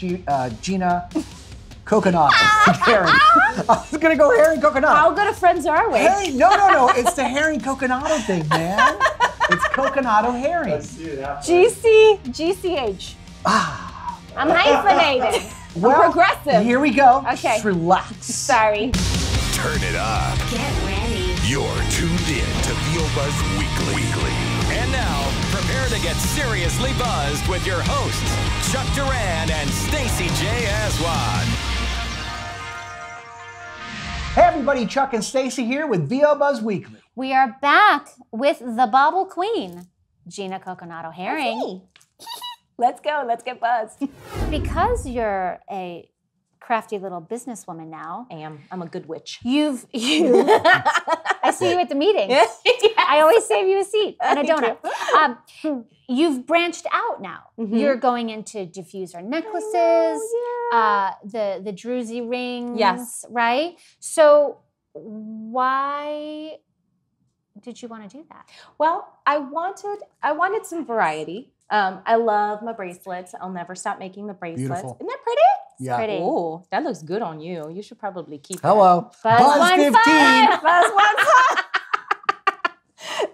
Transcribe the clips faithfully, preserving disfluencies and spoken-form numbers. G uh, Gina Coconato-Hering. I was gonna go Hering Coconato. How good of friends are we? Hey, no, no, no. It's the Hering Coconato thing, man. It's Coconato-Hering. G C G C H. Ah. I'm hyphenated. Well, I'm progressive. Here we go. Okay. Just relax. Sorry. Turn it up. Get ready. You're tuned in to V O Buzz Weekly. Weekly. And now, prepare to get seriously buzzed with your hosts, Chuck Duran and Stacey J. Aswad. Hey everybody, Chuck and Stacey here with V O Buzz Weekly. We are back with the Bobble Queen, Gina Coconato-Hering. Let's go, let's get buzzed. Because you're a crafty little businesswoman now. I am. I'm a good witch. You've, you, I see you at the meetings. Yes. I always save you a seat and a donut. You. Um, you've branched out now. Mm-hmm. You're going into diffuser necklaces, know, yeah. uh, the, the druzy rings, yes. Right? So why did you want to do that? Well, I wanted, I wanted some variety. Um, I love my bracelets. I'll never stop making the bracelets. Beautiful. Isn't that pretty? Yeah. Pretty. Oh, that looks good on you. You should probably keep Hello. That. Hello. Buzz fifteen. Buzz one five.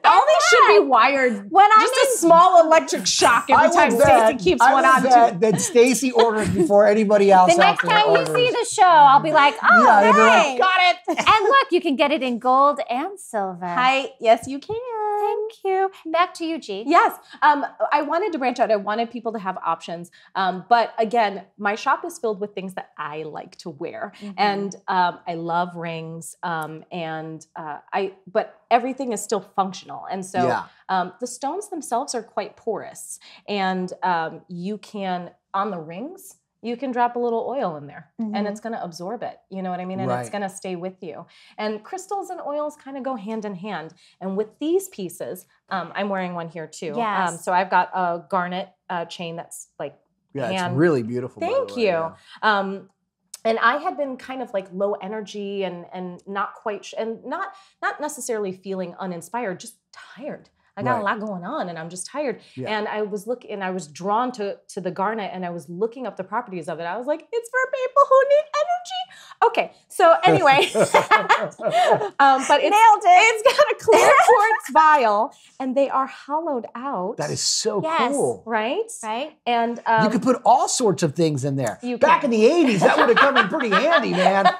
All these should be wired. When Just I mean, a small electric shock every time Stacey keeps I one on too. That Stacey orders before anybody else. The next time orders. You see the show, I'll be like, oh, yeah, hey. Like, got it. And look, you can get it in gold and silver. Hi. Yes, you can. Thank you. Back to you, G. Yes. Um, I wanted to branch out. I wanted people to have options. Um, but again, my shop is filled with things that I like to wear. Mm-hmm. And um, I love rings. Um, and uh, I, but everything is still functional. And so yeah. um, the stones themselves are quite porous. And um, you can, on the rings, you can drop a little oil in there mm-hmm. and it's going to absorb it. You know what I mean? And right. it's going to stay with you. And crystals and oils kind of go hand in hand. And with these pieces, um, I'm wearing one here too. Yes. Um, so I've got a garnet uh, chain that's like Yeah, hand. It's really beautiful. Thank by the way, you. Yeah. Um, and I had been kind of like low energy and and not quite, sh and not, not necessarily feeling uninspired, just tired. I got right. a lot going on and I'm just tired. Yeah. And I was looking, and I was drawn to, to the garnet and I was looking up the properties of it. I was like, it's for people who need energy. Okay, so anyway, um, but it's, Nailed it. It's got a clear quartz vial and they are hollowed out. That is so yes. cool. Right? Right. And um, you could put all sorts of things in there. You Back can. in the eighties, that would have come in pretty handy, man.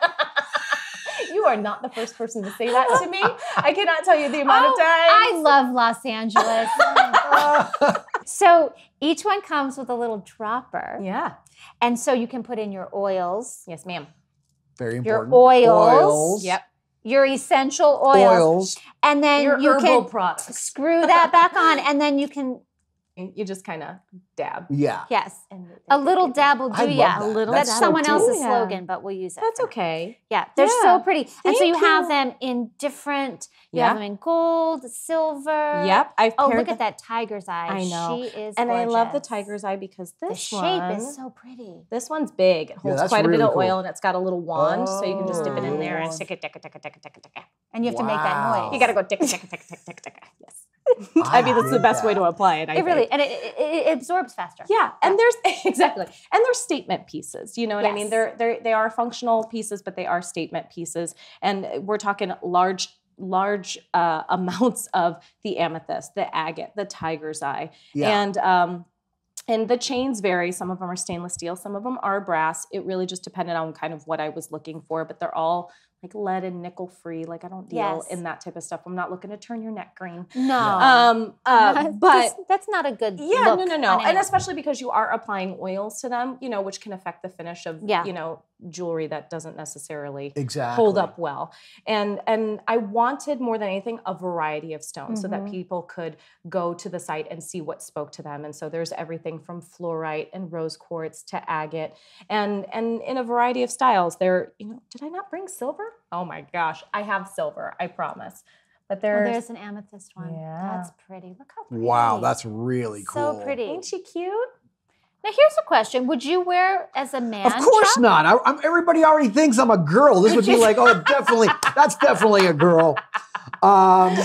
You are not the first person to say that to me. I cannot tell you the amount oh, of times. I love Los Angeles. Oh so each one comes with a little dropper. Yeah. And so you can put in your oils. Yes, ma'am. Very important. Your oils. oils. Yep. Your essential oils. Oils. And then your you herbal can products. Screw that back on and then you can you just kind of dab. Yeah. Yes. And, and a little dab will do ya. That. A little That's someone do, else's yeah. slogan, but we'll use it. That's okay. Yeah. They're yeah. so pretty. Thank and so you, you have them in different, you yeah. have them in gold, silver. Yep. I've oh, look the, at that tiger's eye. I know. She is And gorgeous. I love the tiger's eye because this the one. The shape is so pretty. This one's big. It holds yeah, quite really a bit cool. of oil and it's got a little wand. Oh. So you can just dip it in there and tick it, tick it, tick it, tick it, tick it, tick it. And you have wow. to make that noise. You got to go tick it, tick it, tick it, tick it, tick it, tick it. Yes. I mean, that's the best way to apply it. I it think. Really, and it, it, it absorbs faster. Yeah, and there's exactly, and they're statement pieces. You know what yes. I mean? They're they they are functional pieces, but they are statement pieces, and we're talking large large uh, amounts of the amethyst, the agate, the tiger's eye, yeah. and. Um, And the chains vary. Some of them are stainless steel. Some of them are brass. It really just depended on kind of what I was looking for. But they're all like lead and nickel free. Like I don't deal yes. in that type of stuff. I'm not looking to turn your neck green. No. Um. Uh, but that's, that's not a good. Yeah. Look no. No. No. And especially because you are applying oils to them, you know, which can affect the finish of yeah. you know jewelry that doesn't necessarily exactly. hold up well. And and I wanted more than anything a variety of stones mm-hmm. so that people could go to the site and see what spoke to them. And so there's everything from fluorite and rose quartz to agate, and and in a variety of styles. There, you know, did I not bring silver? Oh my gosh, I have silver, I promise. But there's, oh, there's an amethyst one. Yeah. That's pretty. Look how pretty. Wow, that's really cool. So pretty. Ain't she cute? Now here's a question: would you wear as a man? Of course Chuck? Not. I, I'm, everybody already thinks I'm a girl. This would, would be like, oh, definitely, that's definitely a girl. Um,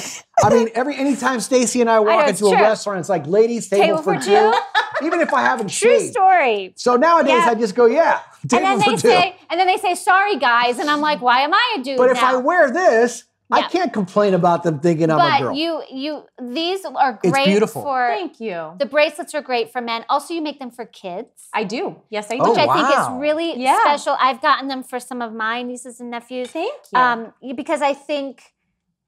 I mean, every anytime Stacey and I walk I know, into a true. restaurant, it's like, ladies, table, table for, for two. two. Even if I haven't True shaved. story. So nowadays yeah. I just go, yeah, table and then for they two. Say, and then they say, sorry, guys. And I'm like, why am I a dude But now? if I wear this, yeah. I can't complain about them thinking but I'm a girl. But you, you, these are great it's beautiful. for... Thank you. The bracelets are great for men. Also, you make them for kids. I do. Yes, I do. Which oh, I wow. think is really yeah. special. I've gotten them for some of my nieces and nephews. Thank you. Um, because I think...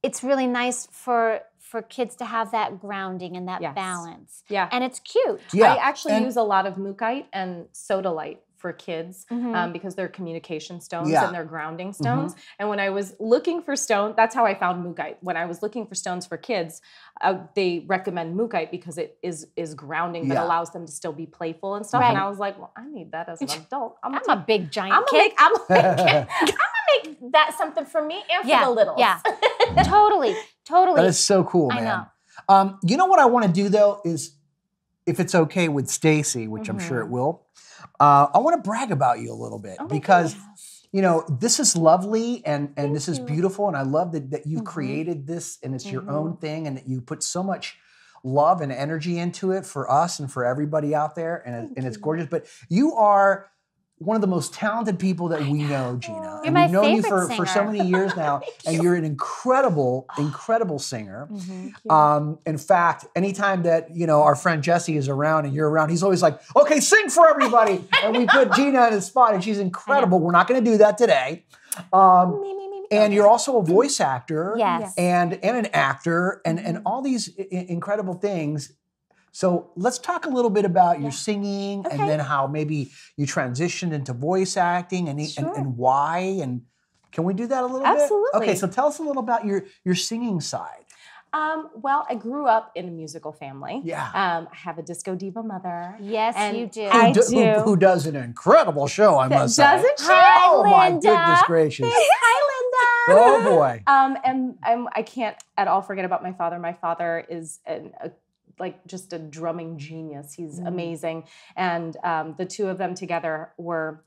it's really nice for for kids to have that grounding and that yes. balance. Yeah. And it's cute. Yeah. I actually and use a lot of mookite and sodalite for kids mm-hmm. um, because they're communication stones yeah. and they're grounding stones. Mm-hmm. And when I was looking for stone, that's how I found mookite. When I was looking for stones for kids, uh, they recommend mookite because it is is grounding but yeah. allows them to still be playful and stuff. Right. And I was like, well, I need that as an adult. I'm, I'm a big giant I'm kid. Make, I'm a big kid. I'm gonna make that something for me and yeah, for the littles. Yeah. Totally, totally. That is so cool, man. I know. Um, you know what I want to do though is, if it's okay with Stacey, which mm-hmm. I'm sure it will, uh, I want to brag about you a little bit oh because, goodness. you know, this is lovely and and Thank this you. is beautiful, and I love that that you've mm-hmm. created this and it's mm-hmm. your own thing, and that you put so much love and energy into it for us and for everybody out there, and it, and it's gorgeous. But you are one of the most talented people that we know, Gina. You're and we've known you for, for so many years now, and you're an incredible, incredible singer. Mm-hmm. Um, in fact, anytime that, you know, our friend Jesse is around and you're around, he's always like, okay, sing for everybody. And we put Gina in a spot, and she's incredible. We're not going to do that today. Um, me, me, me. And you're also a voice actor yes. and, and an actor and, and all these I- incredible things. So let's talk a little bit about yeah. your singing okay. and then how maybe you transitioned into voice acting and, sure. and, and why. And can we do that a little Absolutely. bit? Absolutely. Okay, so tell us a little about your, your singing side. Um, well, I grew up in a musical family. Yeah. Um, I have a disco diva mother. Yes, and you do. Who, I do. Who, who does an incredible show, I must say. Doesn't she? Hi, oh, Linda. my goodness gracious. Hi, Linda. Oh, boy. Um, and I'm, I can't at all forget about my father. My father is an, a like just a drumming genius. He's mm. amazing. And um, the two of them together were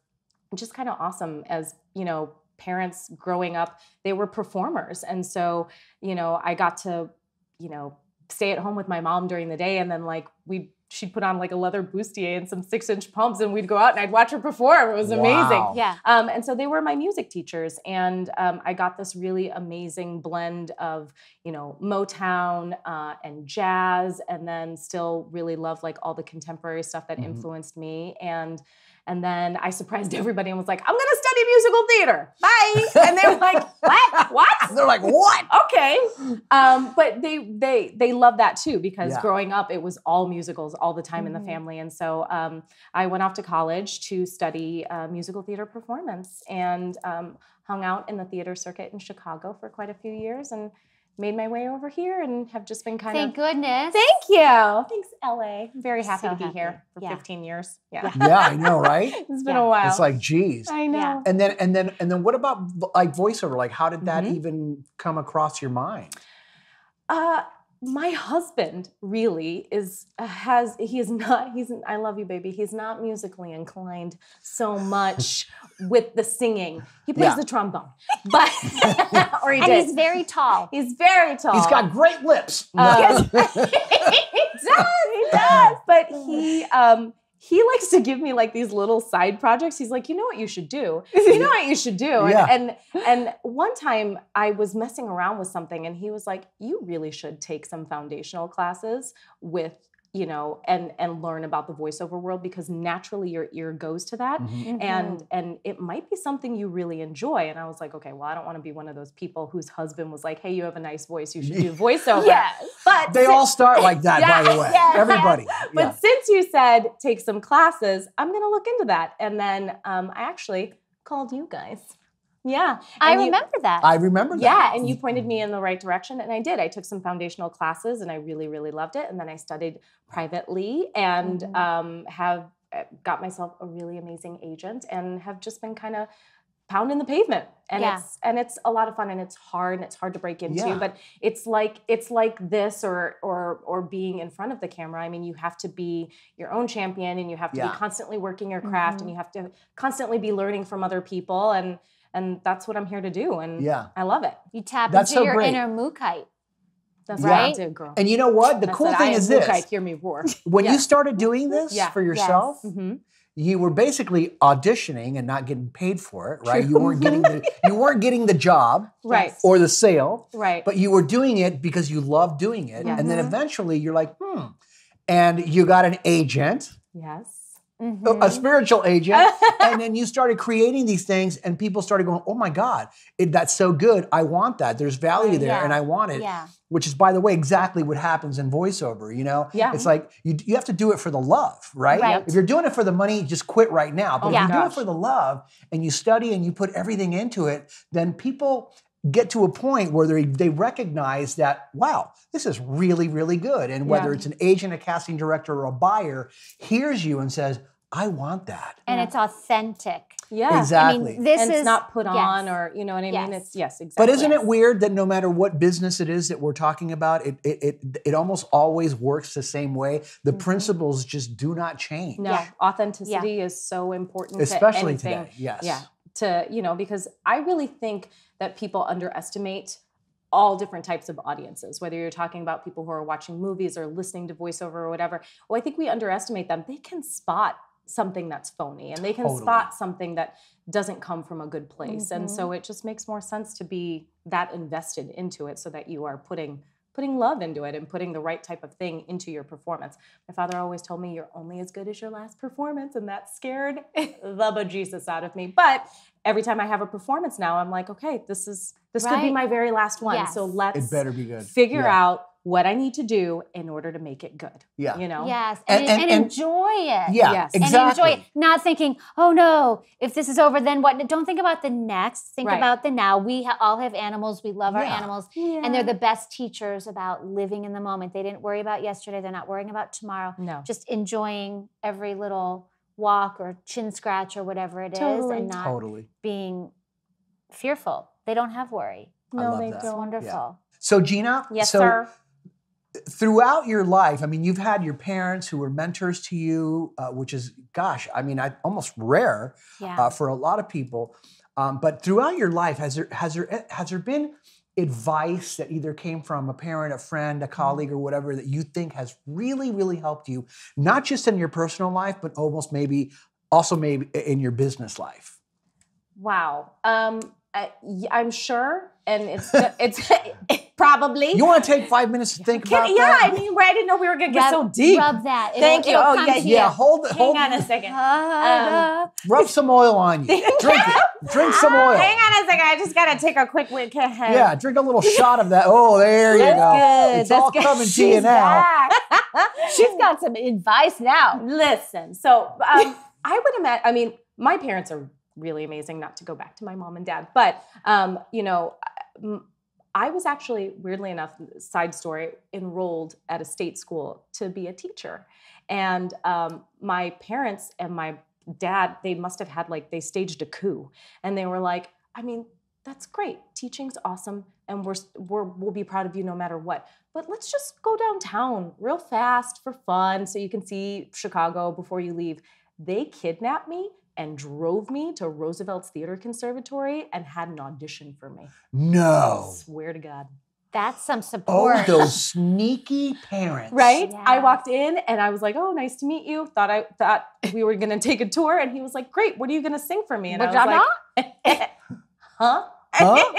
just kind of awesome as, you know, parents growing up. They were performers. And so, you know, I got to, you know, stay at home with my mom during the day. And then like we she'd put on like a leather bustier and some six inch pumps, and we'd go out and I'd watch her perform. It was wow. amazing. Yeah. Um, and so they were my music teachers. And um, I got this really amazing blend of, you know, Motown uh, and jazz, and then still really loved like all the contemporary stuff that mm-hmm. influenced me. And And then I surprised everybody and was like, I'm going to study musical theater. Bye. And they were like, what? What? They're like, what? Okay. Um, but they they they love that too, because yeah. growing up, it was all musicals all the time mm-hmm. in the family. And so um, I went off to college to study uh, musical theater performance, and um, hung out in the theater circuit in Chicago for quite a few years, and made my way over here, and have just been kind Thank of- Thank goodness. Thank you. Thanks, L A. I'm very happy so to be happy. here for yeah. fifteen years. Yeah. Yeah, I know, right? It's been yeah. a while. It's like, geez. I know. Yeah. And then, and then, and then what about like voiceover? Like, how did that mm-hmm. even come across your mind? Uh, my husband really is, has, he is not, he's, I love you, baby. He's not musically inclined so much with the singing. He plays yeah. the trombone, but, or he and did. he's very tall. He's very tall. He's got great lips. Um, he does, he does. But he, um, he likes to give me like these little side projects. He's like, you know what you should do? You know what you should do? And, yeah. and and one time I was messing around with something, and he was like, you really should take some foundational classes with, you know, and and learn about the voiceover world, because naturally your ear goes to that. Mm-hmm. Mm-hmm. And and it might be something you really enjoy. And I was like, okay, well, I don't want to be one of those people whose husband was like, hey, you have a nice voice, you should do voiceover. Yes. But they all start like that, yeah, by the way. Yes, everybody. Yes. But yeah. since you said take some classes, I'm gonna look into that. And then um, I actually called you guys. Yeah. I you, remember that. I remember that. Yeah, and you pointed me in the right direction, and I did. I took some foundational classes, and I really, really loved it. And then I studied privately, and mm-hmm. um, have got myself a really amazing agent, and have just been kind of pounding the pavement. And yeah. it's and it's a lot of fun, and it's hard, and it's hard to break into. Yeah. But it's like it's like this or or or being in front of the camera. I mean, you have to be your own champion, and you have to yeah. be constantly working your craft, mm-hmm. and you have to constantly be learning from other people. And And that's what I'm here to do. And yeah. I love it. You tap that's into so your great. inner mukite. That's yeah. right, I do, girl. And you know what? The that's cool thing I is this. Mukite, hear me roar. When yeah. you started doing this yeah. for yourself, yes. mm-hmm. you were basically auditioning and not getting paid for it, right? True. You weren't getting the you weren't getting the job right. or the sale. Right. But you were doing it because you loved doing it. Yes. And then eventually you're like, hmm. And you got an agent. Yes. Mm-hmm. A spiritual agent. And then you started creating these things and people started going, oh my God, it, that's so good. I want that. There's value there yeah. and I want it. Yeah. Which is, by the way, exactly what happens in voiceover, you know? Yeah. It's like, you, you have to do it for the love, right? right? If you're doing it for the money, just quit right now. But oh, if yeah. you do it for the love and you study and you put everything into it, then people get to a point where they, they recognize that, wow, this is really, really good. And whether yeah. it's an agent, a casting director, or a buyer, hears you and says, I want that. And yeah. it's authentic. Yeah. Exactly. I mean, this and is, it's not put yes. on or, you know what I yes. mean? It's, yes, exactly. But isn't yes. it weird that no matter what business it is that we're talking about, it it it, it almost always works the same way? The mm-hmm. principles just do not change. No, yeah. authenticity yeah. is so important. Especially to anything. today, yes. Yeah. To, you know, because I really think that people underestimate all different types of audiences, whether you're talking about people who are watching movies or listening to voiceover or whatever. Well, I think we underestimate them. They can spot something that's phony and they can totally. spot something that doesn't come from a good place. Mm-hmm. And so it just makes more sense to be that invested into it so that you are putting putting love into it and putting the right type of thing into your performance. My father always told me you're only as good as your last performance, and that scared the bejesus out of me. But every time I have a performance now, I'm like, okay, this is this right. could be my very last one. Yes. So let's it better be good. figure yeah. out what I need to do in order to make it good. Yeah. You know? Yes. And, and, and, and enjoy it. Yeah, yes. exactly. And enjoy it. Not thinking, oh no, if this is over, then what? Don't think about the next. Think right. about the now. We ha- all have animals. We love yeah. our animals. Yeah. And they're the best teachers about living in the moment. They didn't worry about yesterday. They're not worrying about tomorrow. No. Just enjoying every little walk or chin scratch or whatever it totally. is and not totally. being fearful. They don't have worry. No, they that. don't. It's wonderful. Yeah. So Gina. Yes, so, sir. Throughout your life, I mean, you've had your parents who were mentors to you, uh, which is, gosh, I mean, I, almost rare yeah. uh, for a lot of people. Um, but throughout your life, has there has there has there been advice that either came from a parent, a friend, a colleague, or whatever that you think has really, really helped you, not just in your personal life, but almost maybe also maybe in your business life? Wow, um, I, I'm sure, and it's it's. Probably. You want to take five minutes to think Can, about yeah, that? Yeah, I mean, right? I didn't know we were going to get so deep. Rub that. It'll, Thank you. Oh, yeah, yeah. You. Hold, hold. Hang on a second. Um, rub some oil on you. Drink it. Drink some oil. Hang on a second. I just got to take a quick wink. Yeah, drink a little shot of that. Oh, there That's you go. Good. It's That's all good. coming She's to you now. Back. She's got some advice now. Listen, so um, I would imagine, I mean, my parents are really amazing, not to go back to my mom and dad, but, um, you know, m- I was actually, weirdly enough, side story, enrolled at a state school to be a teacher. And um, my parents and my dad, they must have had like, they staged a coup. And they were like, I mean, that's great. Teaching's awesome. And we're, we're, we'll be proud of you no matter what. But let's just go downtown real fast for fun so you can see Chicago before you leave. They kidnapped me and drove me to Roosevelt's Theater Conservatory and had an audition for me. No. I swear to God. That's some support. Oh, those sneaky parents. Right? Yeah. I walked in and I was like, oh, nice to meet you. Thought I thought we were gonna take a tour. And he was like, great, what are you gonna sing for me? And but I was like, eh, huh? huh? I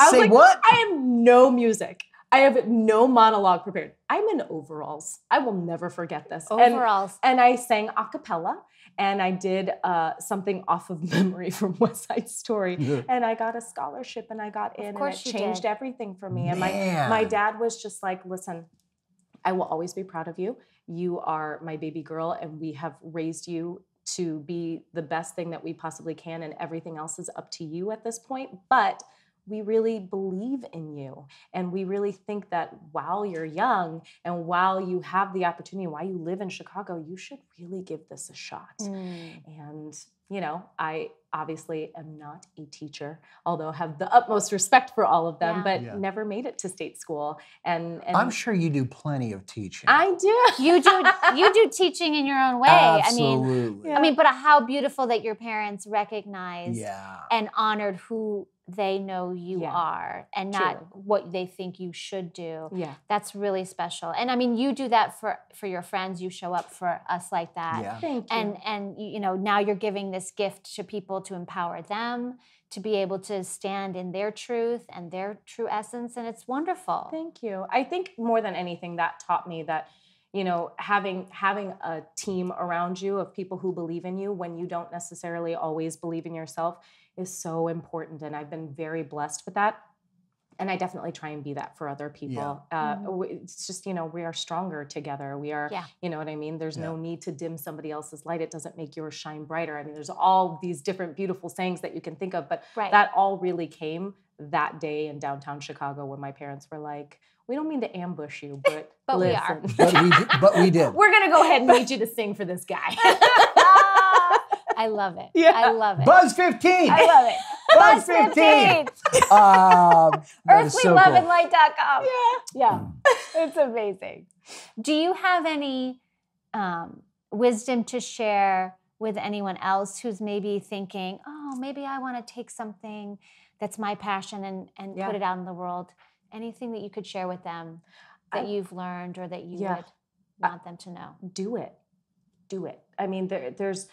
was Say like, what? I have no music. I have no monologue prepared. I'm in overalls. I will never forget this. Overalls. And, and I sang a cappella. And I did uh, something off of memory from West Side Story. Yeah. And I got a scholarship and I got in and it changed did. everything for me. Man. And my, my dad was just like, listen, I will always be proud of you. You are my baby girl and we have raised you to be the best thing that we possibly can. And everything else is up to you at this point. But we really believe in you. And we really think that while you're young and while you have the opportunity, while you live in Chicago, you should really give this a shot. Mm. And, you know, I obviously am not a teacher, although have the utmost respect for all of them, yeah. but yeah. never made it to state school. And, and I'm sure you do plenty of teaching. I do. You do you do teaching in your own way. Absolutely. I mean, yeah. I mean, but how beautiful that your parents recognized yeah. and honored who they know you yeah. are and not True. What they think you should do. Yeah. That's really special. And I mean, you do that for, for your friends. You show up for us like that. Yeah. Thank you. And, and you know, now you're giving this gift to people to empower them, to be able to stand in their truth and their true essence. And it's wonderful. Thank you. I think more than anything that taught me that, you know, having having a team around you of people who believe in you when you don't necessarily always believe in yourself is so important. And I've been very blessed with that. And I definitely try and be that for other people. Yeah. Uh, mm-hmm. It's just, you know, we are stronger together. We are, yeah. you know what I mean? There's yeah. no need to dim somebody else's light. It doesn't make yours shine brighter. I mean, there's all these different beautiful sayings that you can think of, but right. that all really came that day in downtown Chicago when my parents were like, we don't mean to ambush you, but, but listen. We are. but, we did, but we did. We're going to go ahead and need you to sing for this guy. I love it. Yeah. I love it. Buzz fifteen. I love it. Buzz fifteen. um, Earthly Love and Light dot com. Yeah. Yeah. It's amazing. Do you have any um, wisdom to share with anyone else who's maybe thinking, oh, maybe I want to take something that's my passion and, and yeah. put it out in the world? Anything that you could share with them that I, you've learned or that you yeah. would want I, them to know? Do it. Do it. I mean, there, there's...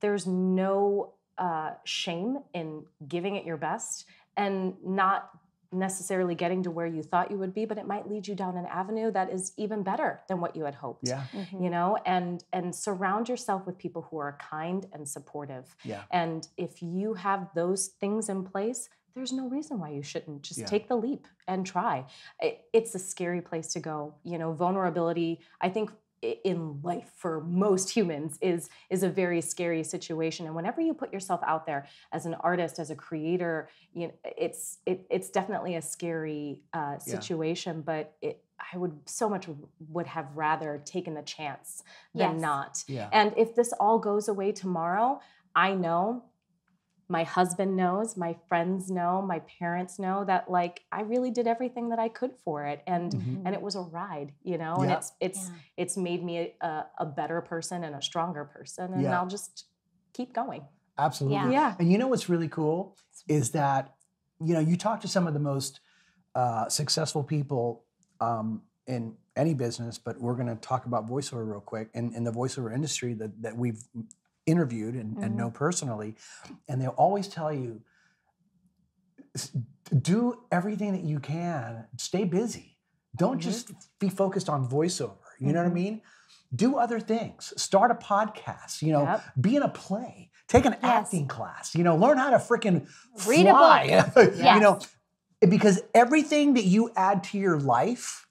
There's no uh, shame in giving it your best and not necessarily getting to where you thought you would be, but it might lead you down an avenue that is even better than what you had hoped. Yeah. Mm-hmm. You know, and and surround yourself with people who are kind and supportive. Yeah. And if you have those things in place, there's no reason why you shouldn't just yeah. take the leap and try. It, it's a scary place to go. You know, vulnerability, I think, in life for most humans is is a very scary situation, and whenever you put yourself out there as an artist, as a creator, you know, it's it, it's definitely a scary uh, situation. Yeah. But it, I would so much would have rather taken the chance than yes. not. Yeah. And if this all goes away tomorrow, I know. My husband knows, my friends know, my parents know that like I really did everything that I could for it, and mm-hmm. and it was a ride, you know, yeah. and it's it's yeah. it's made me a, a better person and a stronger person, and yeah. I'll just keep going. Absolutely. Yeah. yeah. And you know what's really cool is that, you know, you talk to some of the most uh, successful people um, in any business, but we're going to talk about voiceover real quick, and in, in the voiceover industry that that we've interviewed and, mm-hmm. and know personally, and they'll always tell you, do everything that you can, stay busy. Don't mm-hmm. just be focused on voiceover, you mm-hmm. know what I mean? Do other things, start a podcast, you know, yep. be in a play, take an yes. acting class, you know, learn how to freaking fly, read a book. yes. you know, because everything that you add to your life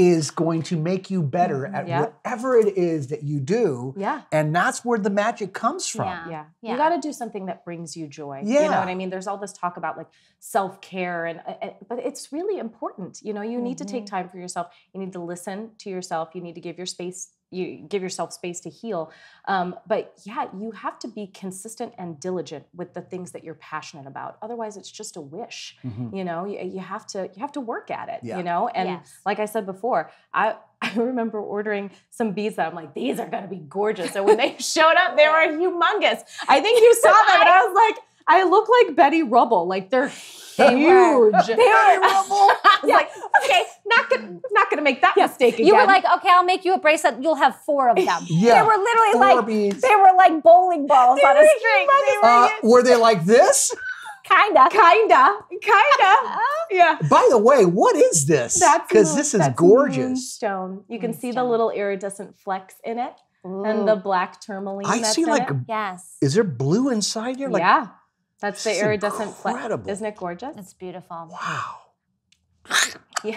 is going to make you better at yeah. whatever it is that you do. Yeah. And that's where the magic comes from. Yeah. yeah. yeah. You gotta do something that brings you joy. Yeah. You know what I mean? There's all this talk about like self-care, and, and but it's really important. You know, you mm-hmm. need to take time for yourself. You need to listen to yourself. You need to give your space, you give yourself space to heal. Um, but yeah, you have to be consistent and diligent with the things that you're passionate about. Otherwise it's just a wish, mm-hmm. you know, you, you have to, you have to work at it, yeah. you know? And yes. like I said before, I, I remember ordering some beads that I'm like, these are going to be gorgeous. And when they showed up, they were humongous. I think you saw them. And I was like, I look like Betty Rubble. Like they're They huge. Were. They were Rubble. I was yeah. like, okay, not gonna, not gonna make that yes. mistake again. You were like, okay, I'll make you a bracelet. You'll have four of them. yeah, they were literally four like, beads. They were like bowling balls on a string. They were, uh, were they like this? Kinda. Kinda. Kinda. Yeah. By the way, what is this? Because this is that's gorgeous. Moonstone. You can moonstone. see the little iridescent flecks in it, ooh. And the black tourmaline. I that's see in like, it. Yes. Is there blue inside here? Like, yeah. That's the iridescent fleck. Isn't it gorgeous? It's beautiful. Wow. yeah.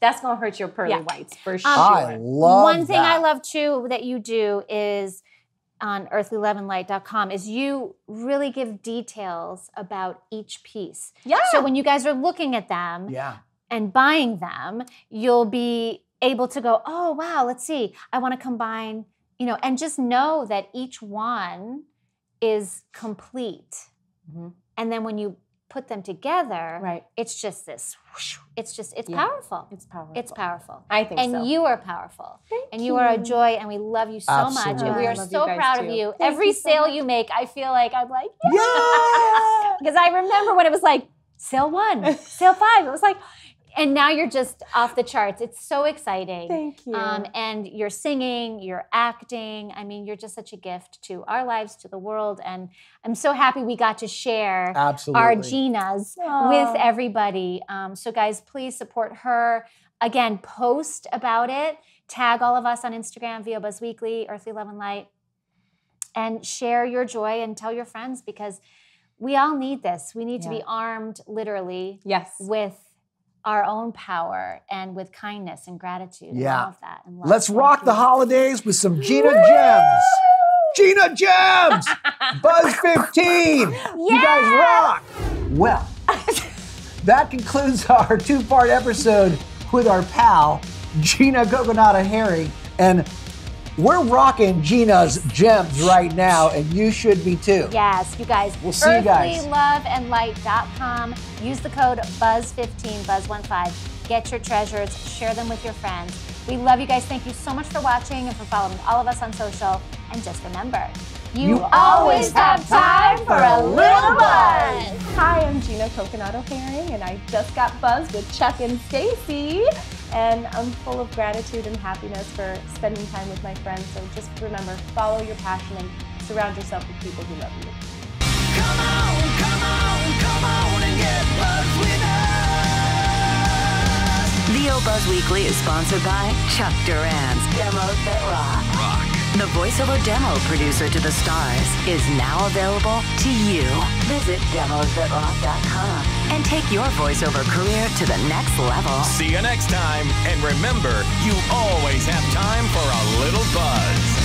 That's going to hurt your pearly yeah. whites for sure. Um, I love One thing that. I love too that you do is on earthly love and light dot com is you really give details about each piece. Yeah. So when you guys are looking at them yeah. and buying them, you'll be able to go, oh, wow, let's see. I want to combine, you know, and just know that each one is complete. Mm-hmm. And then when you put them together, right. it's just this, whoosh, it's just, it's yeah. powerful. It's powerful. It's powerful. I think and so. And you are powerful. Thank and you, you are a joy, and we love you so Absolutely. much. And we are so proud too. of you. Thank Every you so sale much. you make, I feel like I'm like, yeah! Because yeah! I remember when it was like, sale one, sale five. It was like, and now you're just off the charts. It's so exciting. Thank you. Um, and you're singing, you're acting. I mean, you're just such a gift to our lives, to the world. And I'm so happy we got to share Absolutely. our Ginas Aww. with everybody. Um, so guys, please support her. Again, post about it. Tag all of us on Instagram, V O Buzz Weekly, Earthly Love and Light. And share your joy and tell your friends, because we all need this. We need yeah. to be armed, literally, yes. with our own power and with kindness and gratitude yeah. and all of that. And love. Let's Thank rock you. the holidays with some Gina Woo! Gems. Gina Gems! Buzz fifteen! Yes! You guys rock! Well, that concludes our two-part episode with our pal, Gina Coconato-Hering. And we're rocking Gina's Gems right now, and you should be too. Yes, you guys. We'll see you guys. Earthly love and light dot com. Use the code buzz fifteen, buzz fifteen. Get your treasures, share them with your friends. We love you guys. Thank you so much for watching and for following all of us on social. And just remember, you, you always have time for a little buzz. Hi, I'm Gina Coconato-Hering, and I just got buzzed with Chuck and Stacey. And I'm full of gratitude and happiness for spending time with my friends. So just remember, follow your passion and surround yourself with people who love you. Come on, come on, come on and get buzzed with us. V O Buzz Weekly is sponsored by Chuck Duran's Demos That Rock. Rock. The voiceover demo producer to the stars is now available to you. Visit demos that rock dot com and take your voiceover career to the next level. See you next time. And remember, you always have time for a little buzz.